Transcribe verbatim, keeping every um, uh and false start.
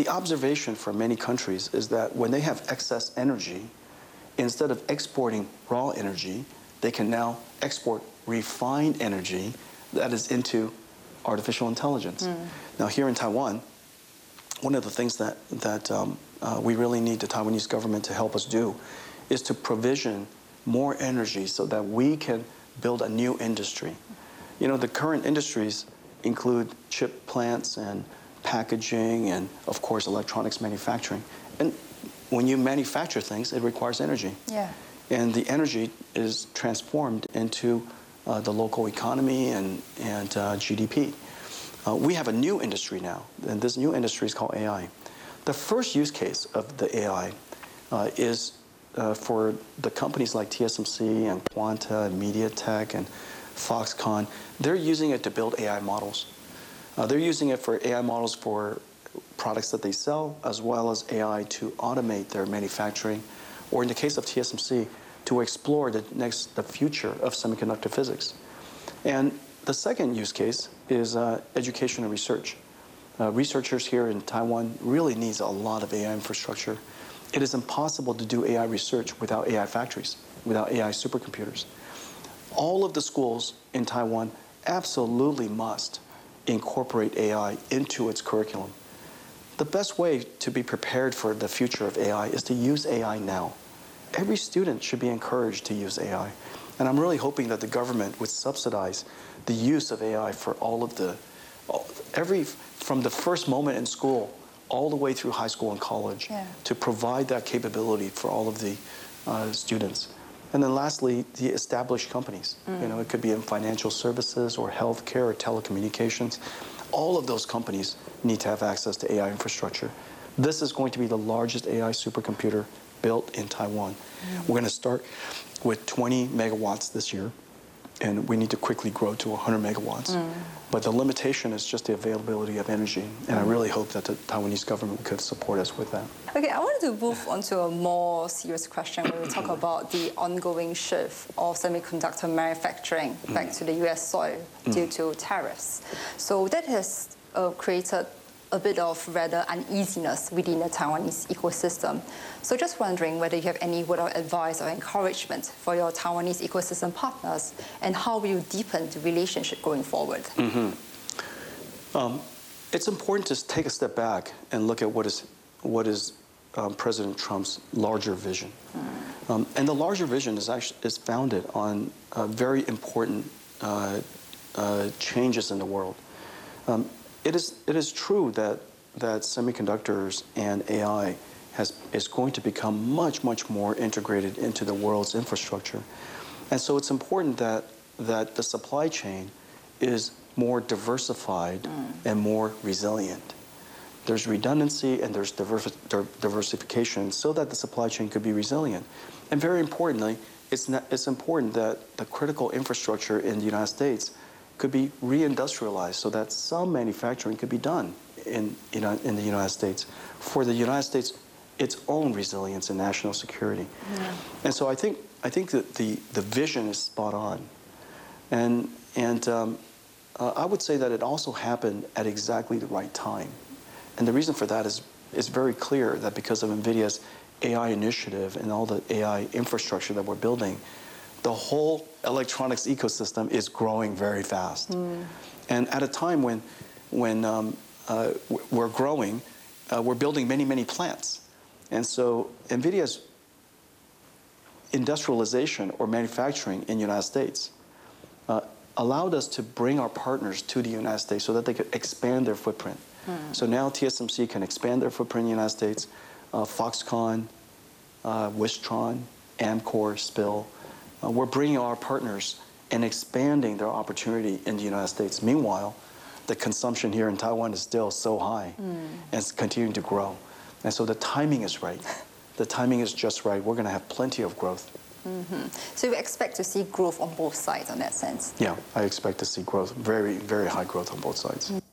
The observation for many countries is that when they have excess energy, instead of exporting raw energy, they can now export refined energy that is into artificial intelligence. Mm. Now here in Taiwan, one of the things that, that um, uh, we really need the Taiwanese government to help us do is to provision more energy so that we can build a new industry. You know, the current industries include chip plants and packaging and, of course, electronics manufacturing. And when you manufacture things, it requires energy. Yeah. And the energy is transformed into uh, the local economy and, and uh, G D P. Uh, we have a new industry now, and this new industry is called A I. The first use case of the A I uh, is uh, for the companies like T S M C and Quanta and MediaTek and Foxconn. They're using it to build A I models. Uh, they're using it for A I models for products that they sell, as well as A I to automate their manufacturing, or in the case of T S M C, to explore the next, the future of semiconductor physics. And the second use case is uh, education and research. Uh, researchers here in Taiwan really needs a lot of A I infrastructure. It is impossible to do A I research without A I factories, without A I supercomputers. All of the schools in Taiwan absolutely must incorporate A I into its curriculum. The best way to be prepared for the future of A I is to use A I now. Every student should be encouraged to use A I. And I'm really hoping that the government would subsidize the use of A I for all of the, every, from the first moment in school all the way through high school and college, yeah, to provide that capability for all of the uh, students. And then lastly, the established companies. Mm. You know, it could be in financial services or healthcare or telecommunications. All of those companies need to have access to A I infrastructure. This is going to be the largest A I supercomputer built in Taiwan. Mm. We're going to start with twenty megawatts this year, and we need to quickly grow to one hundred megawatts. Mm. But the limitation is just the availability of energy, and I really hope that the Taiwanese government could support us with that. Okay, I wanted to move on to a more serious question where we talk about the ongoing shift of semiconductor manufacturing mm. back to the U S soil mm. due to tariffs. So that has uh, created a bit of rather uneasiness within the Taiwanese ecosystem. So just wondering whether you have any word of advice or encouragement for your Taiwanese ecosystem partners, and how will you deepen the relationship going forward? Mm-hmm. Um, it's important to take a step back and look at what is, what is um, President Trump's larger vision. Mm. Um, and the larger vision is actually is founded on uh, very important uh, uh, changes in the world. Um, It is it is true that that semiconductors and A I has is going to become much much more integrated into the world's infrastructure, and so it's important that that the supply chain is more diversified mm. and more resilient. There's redundancy and there's diversi- der- diversification so that the supply chain could be resilient, and very importantly, it's not, it's important that the critical infrastructure in the United States could be reindustrialized so that some manufacturing could be done in, in, in the United States for the United States, its own resilience and national security. Yeah. And so I think I think that the, the vision is spot on. And, and um, uh, I would say that it also happened at exactly the right time. And the reason for that is, is very clear that because of NVIDIA's A I initiative and all the A I infrastructure that we're building, the whole electronics ecosystem is growing very fast. Mm. And at a time when when um, uh, we're growing, uh, we're building many, many plants. And so NVIDIA's industrialization or manufacturing in the United States uh, allowed us to bring our partners to the United States so that they could expand their footprint. Mm. So now T S M C can expand their footprint in the United States. Uh, Foxconn, uh, Wistron, Amcor, Spill. Uh, we're bringing our partners and expanding their opportunity in the United States. Meanwhile, the consumption here in Taiwan is still so high mm. and it's continuing to grow. And so the timing is right. The timing is just right. We're going to have plenty of growth. Mm-hmm. So you expect to see growth on both sides in that sense? Yeah, I expect to see growth, very, very high growth on both sides. Mm.